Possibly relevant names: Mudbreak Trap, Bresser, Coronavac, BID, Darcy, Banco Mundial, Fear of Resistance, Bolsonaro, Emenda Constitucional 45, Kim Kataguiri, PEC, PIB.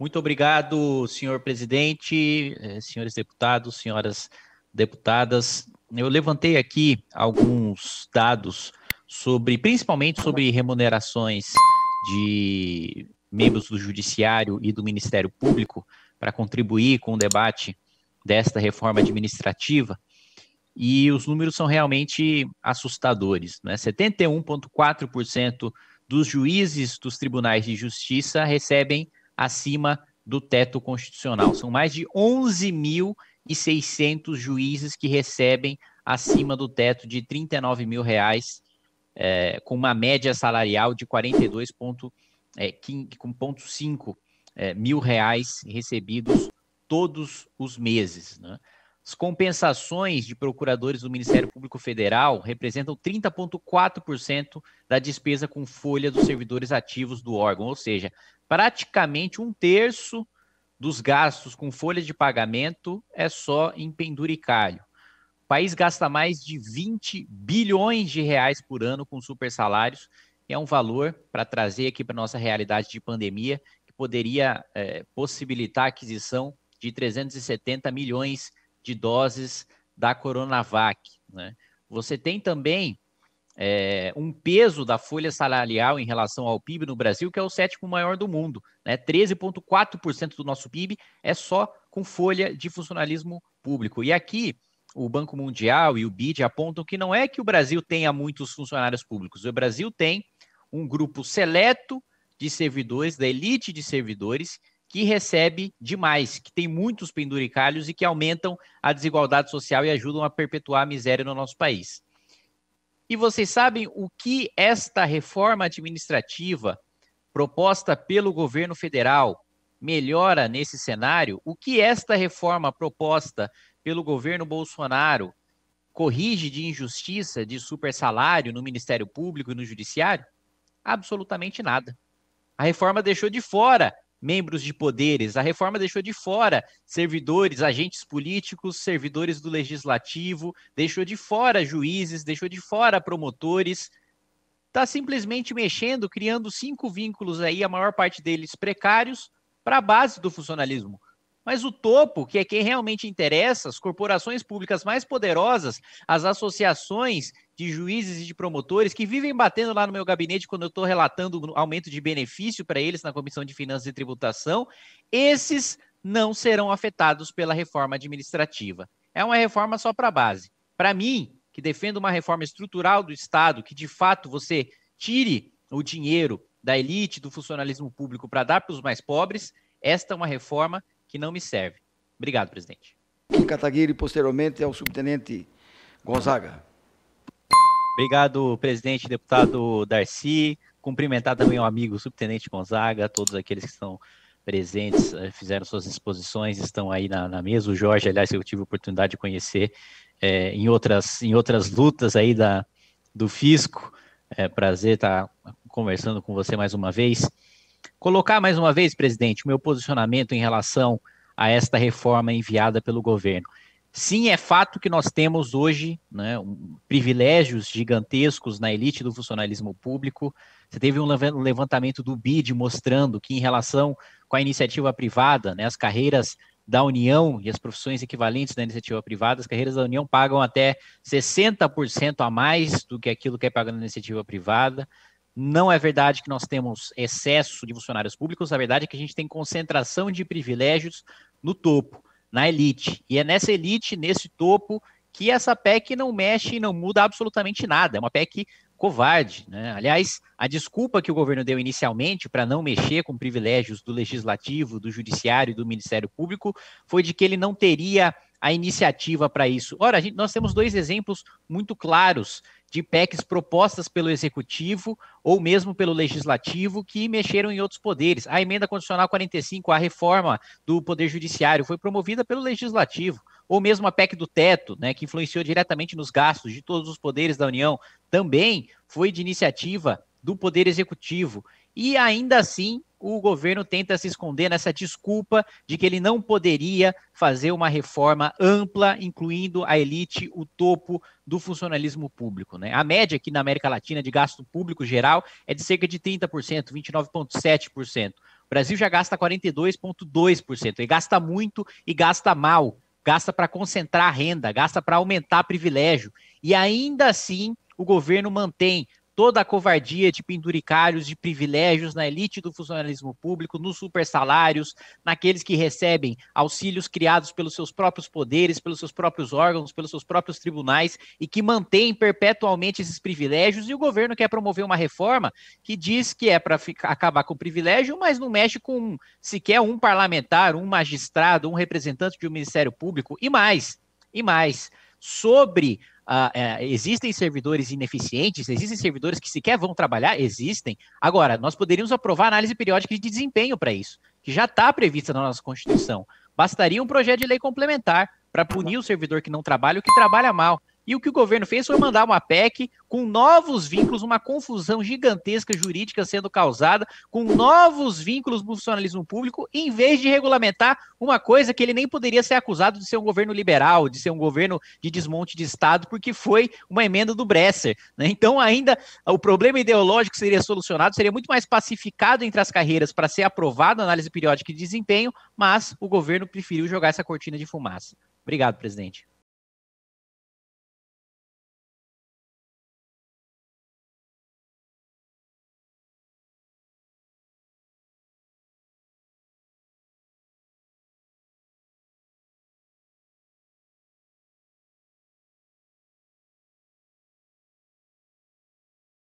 Muito obrigado, senhor presidente, senhores deputados, senhoras deputadas. Eu levantei aqui alguns dados sobre, principalmente sobre remunerações de membros do Judiciário e do Ministério Público, para contribuir com o debate desta reforma administrativa, e os números são realmente assustadores, né? 71,4% dos juízes dos tribunais de justiça recebem acima do teto constitucional. São mais de 11.600 juízes que recebem acima do teto de R$ 39.000, com uma média salarial de R$ 42,5 mil recebidos todos os meses, né? As compensações de procuradores do Ministério Público Federal representam 30,4% da despesa com folha dos servidores ativos do órgão, ou seja, praticamente um terço dos gastos com folha de pagamento é só em penduricalho. O país gasta mais de 20 bilhões de reais por ano com supersalários, e é um valor, para trazer aqui para a nossa realidade de pandemia, poderia possibilitar a aquisição de 370 milhões de doses da Coronavac, né? Você tem também um peso da folha salarial em relação ao PIB no Brasil, que é o 7º maior do mundo, né? 13,4% do nosso PIB é só com folha de funcionalismo público. E aqui o Banco Mundial e o BID apontam que não é que o Brasil tenha muitos funcionários públicos, o Brasil tem um grupo seleto de servidores, da elite de servidores, que recebe demais, que tem muitos penduricalhos e que aumentam a desigualdade social e ajudam a perpetuar a miséria no nosso país. E vocês sabem o que esta reforma administrativa proposta pelo governo federal melhora nesse cenário? O que esta reforma proposta pelo governo Bolsonaro corrige de injustiça, de supersalário no Ministério Público e no Judiciário? Absolutamente nada. A reforma deixou de fora membros de poderes, a reforma deixou de fora servidores, agentes políticos, servidores do legislativo, deixou de fora juízes, deixou de fora promotores. Está simplesmente mexendo, criando 5 vínculos aí, a maior parte deles precários, para a base do funcionalismo. Mas o topo, que é quem realmente interessa, as corporações públicas mais poderosas, as associações de juízes e de promotores que vivem batendo lá no meu gabinete quando eu estou relatando o aumento de benefício para eles na Comissão de Finanças e Tributação, esses não serão afetados pela reforma administrativa. É uma reforma só para a base. Para mim, que defendo uma reforma estrutural do Estado, que de fato você tire o dinheiro da elite, do funcionalismo público para dar para os mais pobres, esta é uma reforma que não me serve. Obrigado, presidente. Kataguiri, posteriormente, ao subtenente Gonzaga. Obrigado, presidente, deputado Darcy. Cumprimentar também o amigo subtenente Gonzaga, todos aqueles que estão presentes, fizeram suas exposições, estão aí na mesa. O Jorge, aliás, eu tive a oportunidade de conhecer em outras lutas aí do fisco. É prazer estar conversando com você mais uma vez. Colocar mais uma vez, presidente, o meu posicionamento em relação a esta reforma enviada pelo governo. Sim, é fato que nós temos hoje, né, privilégios gigantescos na elite do funcionalismo público. Você teve um levantamento do BID mostrando que, em relação com a iniciativa privada, né, as carreiras da União e as profissões equivalentes da iniciativa privada, as carreiras da União pagam até 60% a mais do que aquilo que é pago na iniciativa privada. Não é verdade que nós temos excesso de funcionários públicos, a verdade é que a gente tem concentração de privilégios no topo, na elite. E é nessa elite, nesse topo, que essa PEC não mexe e não muda absolutamente nada. É uma PEC covarde, né? Aliás, a desculpa que o governo deu inicialmente para não mexer com privilégios do legislativo, do judiciário e do Ministério Público foi de que ele não teria a iniciativa para isso. Ora, nós temos 2 exemplos muito claros de PECs propostas pelo Executivo ou mesmo pelo Legislativo que mexeram em outros poderes. A Emenda Constitucional 45, a reforma do Poder Judiciário, foi promovida pelo Legislativo, ou mesmo a PEC do Teto, né, que influenciou diretamente nos gastos de todos os poderes da União, também foi de iniciativa do Poder Executivo. E ainda assim, o governo tenta se esconder nessa desculpa de que ele não poderia fazer uma reforma ampla, incluindo a elite, o topo do funcionalismo público, né? A média aqui na América Latina de gasto público geral é de cerca de 30%, 29,7%. O Brasil já gasta 42,2%, e gasta muito e gasta mal, gasta para concentrar renda, gasta para aumentar privilégio, e ainda assim o governo mantém toda a covardia de penduricários, de privilégios na elite do funcionalismo público, nos supersalários, naqueles que recebem auxílios criados pelos seus próprios poderes, pelos seus próprios órgãos, pelos seus próprios tribunais e que mantêm perpetualmente esses privilégios. E o governo quer promover uma reforma que diz que é para acabar com o privilégio, mas não mexe com sequer um parlamentar, um magistrado, um representante de um Ministério Público e mais. Existem servidores ineficientes, existem servidores que sequer vão trabalhar, existem. Agora, nós poderíamos aprovar análise periódica de desempenho para isso, que já está prevista na nossa Constituição. Bastaria um projeto de lei complementar para punir o servidor que não trabalha, o que trabalha mal. E o que o governo fez foi mandar uma PEC com novos vínculos, uma confusão gigantesca jurídica sendo causada, com novos vínculos no funcionalismo público, em vez de regulamentar uma coisa que ele nem poderia ser acusado de ser um governo liberal, de ser um governo de desmonte de Estado, porque foi uma emenda do Bresser, né? Então ainda o problema ideológico seria solucionado, seria muito mais pacificado entre as carreiras para ser aprovado a análise periódica de desempenho, mas o governo preferiu jogar essa cortina de fumaça. Obrigado, presidente.